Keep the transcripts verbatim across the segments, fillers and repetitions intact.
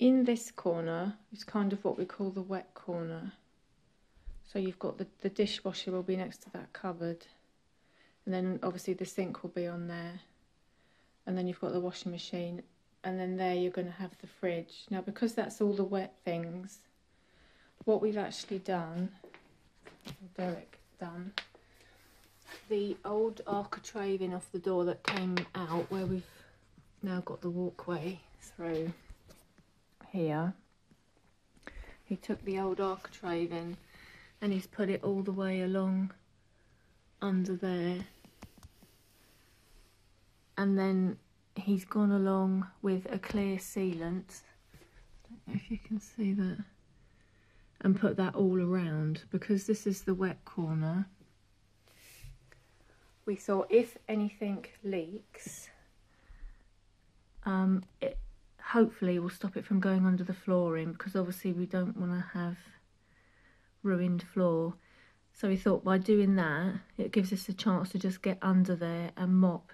in this corner is kind of what we call the wet corner. So you've got the, the dishwasher will be next to that cupboard, and then obviously the sink will be on there, and then you've got the washing machine, and then there you're going to have the fridge. Now, because that's all the wet things, what we've actually done, Derrick done, the old architraving off the door that came out, where we've now got the walkway through here, he took the old architraving and he's put it all the way along under there, and then he's gone along with a clear sealant, I don't know if you can see that, and put that all around. Because this is the wet corner, we thought if anything leaks, um, it hopefully will stop it from going under the flooring, because obviously we don't want to have ruined floor. So we thought by doing that, it gives us a chance to just get under there and mop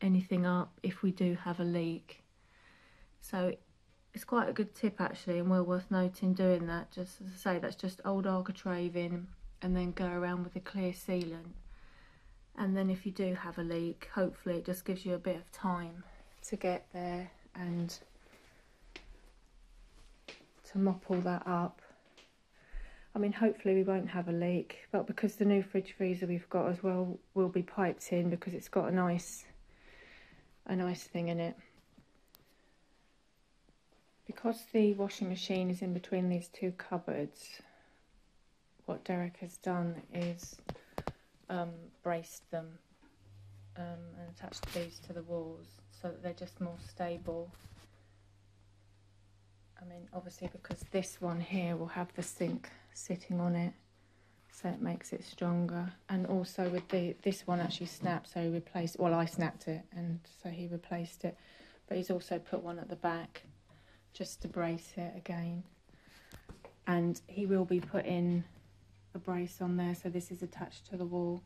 anything up if we do have a leak. So it's quite a good tip actually, and well worth noting doing that. Just as I say, that's just old architraving and then go around with a clear sealant. And then if you do have a leak, hopefully it just gives you a bit of time to get there and to mop all that up. I mean, hopefully we won't have a leak, but because the new fridge freezer we've got as well will be piped in, because it's got a nice, a nice thing in it. Because the washing machine is in between these two cupboards, what Derrick has done is um, braced them um, and attached these to the walls so that they're just more stable. I mean, obviously because this one here will have the sink sitting on it, so it makes it stronger. And also with the this one actually snapped, so he replaced, well, I snapped it and so he replaced it, but he's also put one at the back just to brace it again. And he will be putting a brace on there, so this is attached to the wall,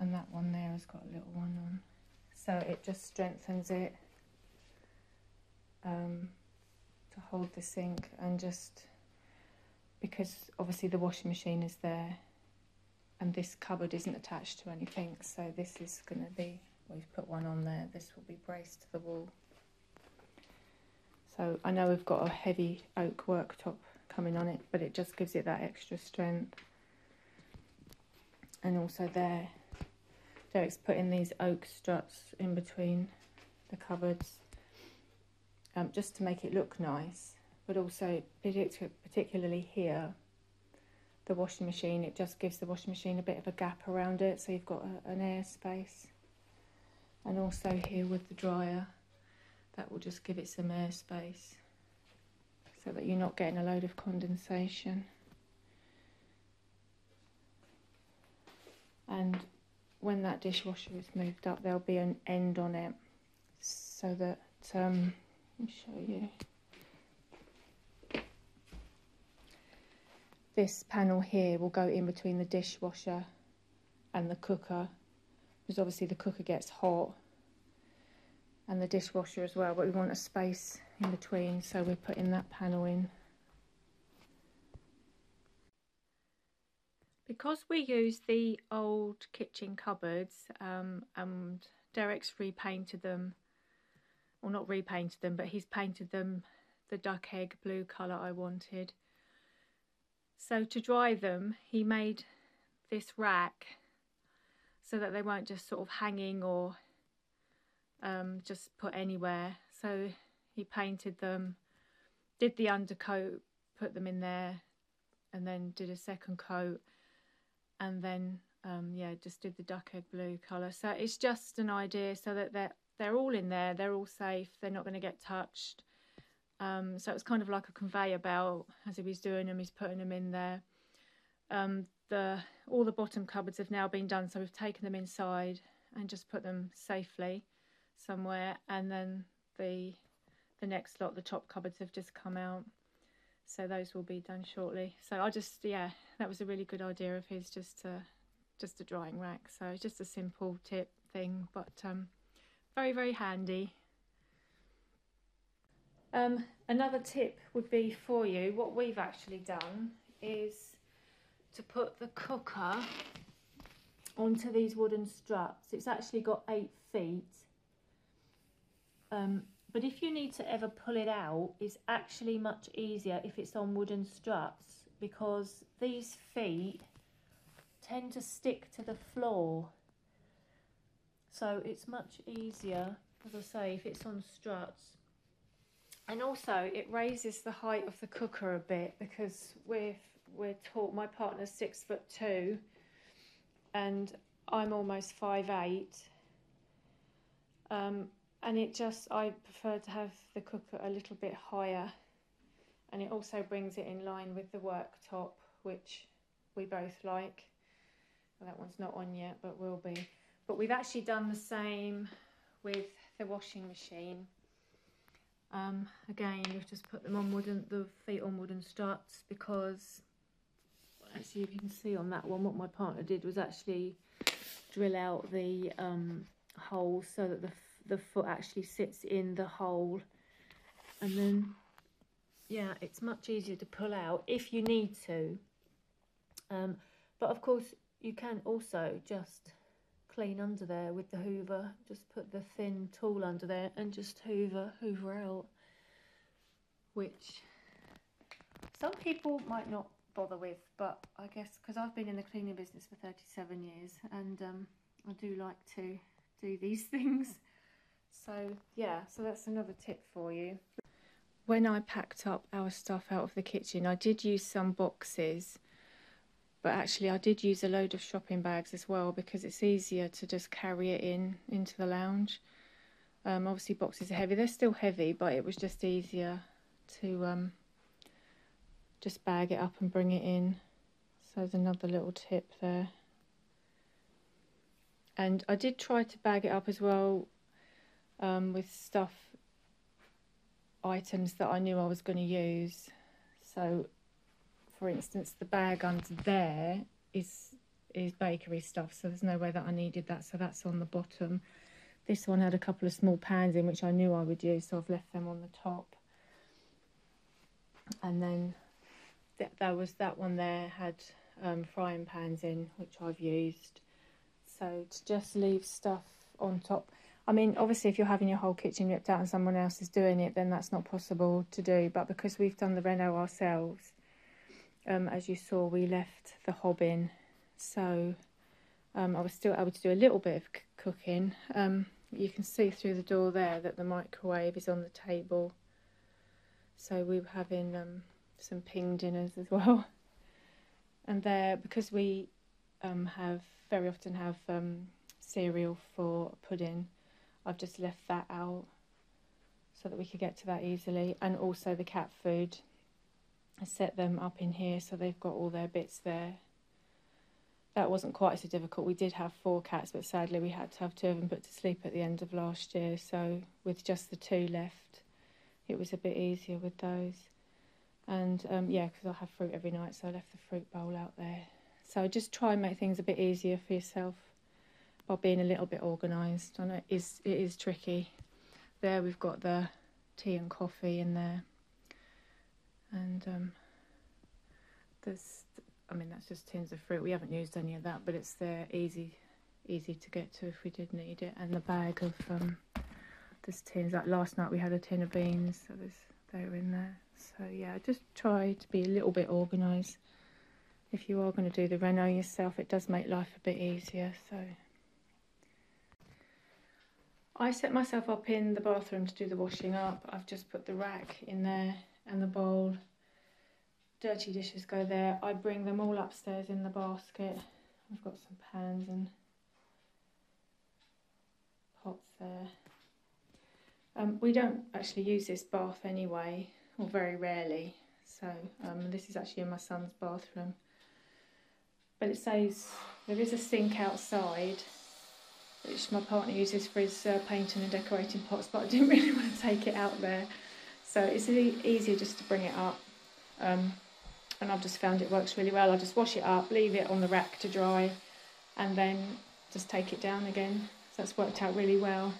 and that one there has got a little one on, so it just strengthens it um, to hold the sink. And just because obviously the washing machine is there and this cupboard isn't attached to anything, so this is going to be, we've put one on there, this will be braced to the wall. So I know we've got a heavy oak worktop coming on it, but it just gives it that extra strength. And also there, Derrick's putting these oak struts in between the cupboards um, just to make it look nice. But also, particularly here, the washing machine, it just gives the washing machine a bit of a gap around it, so you've got a, an air space. And also here with the dryer, that will just give it some air space so that you're not getting a load of condensation. And when that dishwasher is moved up, there'll be an end on it, so that, um, let me show you. This panel here will go in between the dishwasher and the cooker, because obviously the cooker gets hot, and the dishwasher as well, but we want a space in between, so we're putting that panel in. Because we use the old kitchen cupboards, um, and Derrick's repainted them, well, not repainted them, but he's painted them the duck egg blue colour I wanted. So to dry them, he made this rack so that they weren't just sort of hanging or um, just put anywhere. So he painted them, did the undercoat, put them in there, and then did a second coat, and then um, yeah, just did the duck egg blue colour. So it's just an idea so that they're, they're all in there, they're all safe, they're not going to get touched. Um, so it was kind of like a conveyor belt. As if he's doing them, he's putting them in there. Um, the all the bottom cupboards have now been done, so we've taken them inside and just put them safely somewhere. And then the the next lot, the top cupboards, have just come out, so those will be done shortly. So I just, yeah, that was a really good idea of his, just a, just a drying rack. So it's just a simple tip thing, but um, very, very handy. Um, another tip would be for you, what we've actually done is to put the cooker onto these wooden struts. It's actually got eight feet. Um, but if you need to ever pull it out, it's actually much easier if it's on wooden struts, because these feet tend to stick to the floor. So it's much easier, as I say, if it's on struts. And also it raises the height of the cooker a bit, because we're, we're tall. My partner's six foot two and I'm almost five eight. Um, and it just, I prefer to have the cooker a little bit higher, and it also brings it in line with the worktop, which we both like. Well, that one's not on yet, but will be. But we've actually done the same with the washing machine. Um, again, we've just put them on wooden, the feet on wooden struts, because actually you can see on that one what my partner did was actually drill out the um, hole so that the, the foot actually sits in the hole, and then yeah, it's much easier to pull out if you need to. Um, but of course you can also just clean under there with the hoover, just put the thin tool under there and just hoover hoover out, which some people might not bother with, but I guess because I've been in the cleaning business for thirty-seven years, and um, I do like to do these things. So yeah, so that's another tip for you. When I packed up our stuff out of the kitchen, I did use some boxes, but actually I did use a load of shopping bags as well, because it's easier to just carry it in into the lounge. Um, obviously boxes are heavy, they're still heavy, but it was just easier to um, just bag it up and bring it in. So there's another little tip there. And I did try to bag it up as well um, with stuff, items that I knew I was going to use. So for instance, the bag under there is is bakery stuff, so there's no way that I needed that, so that's on the bottom. This one had a couple of small pans in which I knew I would use, so I've left them on the top. And then th there was that one there had um, frying pans in, which I've used. So to just leave stuff on top. I mean, obviously if you're having your whole kitchen ripped out and someone else is doing it, then that's not possible to do, but because we've done the reno ourselves, Um, as you saw, we left the hob in, so um, I was still able to do a little bit of c cooking. Um, you can see through the door there that the microwave is on the table, so we were having um, some ping dinners as well. And there, because we um, have very often have um, cereal for pudding, I've just left that out so that we could get to that easily, and also the cat food. I set them up in here so they've got all their bits there. That wasn't quite so difficult. We did have four cats, but sadly we had to have two of them put to sleep at the end of last year, so with just the two left it was a bit easier with those. And um, yeah, because I have fruit every night, so I left the fruit bowl out there. So just try and make things a bit easier for yourself by being a little bit organised. I know it is, it is tricky. There we've got the tea and coffee in there. And um, there's, I mean, that's just tins of fruit. We haven't used any of that, but it's there, easy, easy to get to if we did need it. And the bag of um, there's tins. Like last night, we had a tin of beans, so there's, they were in there. So yeah, just try to be a little bit organised. If you are going to do the reno yourself, it does make life a bit easier. So I set myself up in the bathroom to do the washing up. I've just put the rack in there. And the bowl, dirty dishes go there. I bring them all upstairs in the basket. I've got some pans and pots there. Um, we don't actually use this bath anyway, or very rarely. So um, this is actually in my son's bathroom. But it says there is a sink outside, which my partner uses for his uh, painting and decorating pots, but I didn't really want to take it out there. So it's easier just to bring it up, um, and I've just found it works really well. I just wash it up, leave it on the rack to dry, and then just take it down again. So that's worked out really well.